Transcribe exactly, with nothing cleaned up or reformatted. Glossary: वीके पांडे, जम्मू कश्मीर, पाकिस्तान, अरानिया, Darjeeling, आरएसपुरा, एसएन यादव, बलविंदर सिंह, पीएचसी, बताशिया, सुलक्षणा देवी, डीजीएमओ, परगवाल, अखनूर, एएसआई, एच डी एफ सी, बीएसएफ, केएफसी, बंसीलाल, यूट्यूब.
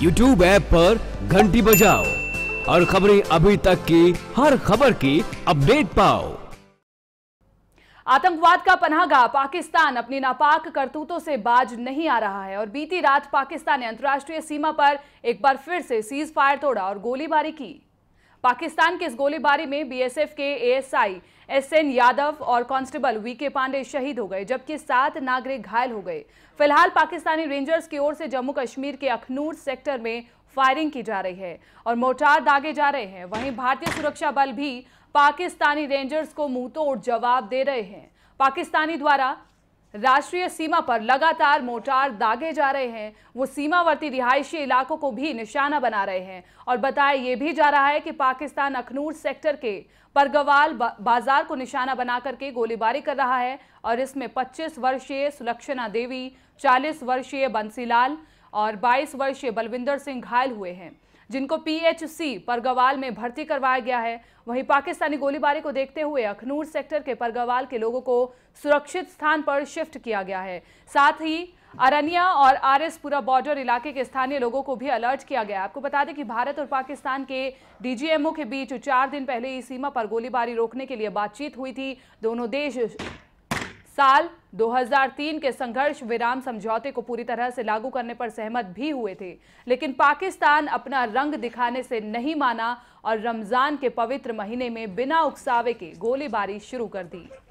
यूट्यूब app पर घंटी बजाओ और खबरें अभी तक की हर खबर की अपडेट पाओ। आतंकवाद का पनाहगाह पाकिस्तान अपनी नापाक करतूतों से बाज नहीं आ रहा है और बीती रात पाकिस्तान ने अंतर्राष्ट्रीय सीमा पर एक बार फिर से सीज फायर तोड़ा और गोलीबारी की। पाकिस्तान की इस गोलीबारी में बीएसएफ के एएसआई एसएन यादव और कांस्टेबल वीके पांडे शहीद हो गए जबकि सात नागरिक घायल हो गए। फिलहाल पाकिस्तानी रेंजर्स की ओर से जम्मू कश्मीर के अखनूर सेक्टर में फायरिंग की जा रही है और मोर्टार दागे जा रहे हैं। वहीं भारतीय सुरक्षा बल भी पाकिस्तानी रेंजर्स को मुंहतोड़ जवाब दे रहे हैं। पाकिस्तानी द्वारा राष्ट्रीय सीमा पर लगातार मोर्टार दागे जा रहे हैं। वो सीमावर्ती रिहायशी इलाकों को भी निशाना बना रहे हैं और बताया ये भी जा रहा है कि पाकिस्तान अखनूर सेक्टर के परगवाल बाजार को निशाना बना करके गोलीबारी कर रहा है और इसमें पच्चीस वर्षीय सुलक्षणा देवी, चालीस वर्षीय बंसीलाल और बाईस वर्षीय बलविंदर सिंह घायल हुए हैं जिनको पीएचसी परगवाल में भर्ती करवाया गया है। वहीं पाकिस्तानी गोलीबारी को देखते हुए अखनूर सेक्टर के परगवाल के लोगों को सुरक्षित स्थान पर शिफ्ट किया गया है। साथ ही अरानिया और आरएसपुरा बॉर्डर इलाके के स्थानीय लोगों को भी अलर्ट किया गया है। आपको बता दें कि भारत और पाकिस्तान के डीजीएमओ के बीच चार दिन पहले इस सीमा पर गोलीबारी रोकने के लिए बातचीत हुई थी। दोनों देश साल दो हज़ार तीन के संघर्ष विराम समझौते को पूरी तरह से लागू करने पर सहमत भी हुए थे लेकिन पाकिस्तान अपना रंग दिखाने से नहीं माना और रमजान के पवित्र महीने में बिना उकसावे के गोलीबारी शुरू कर दी।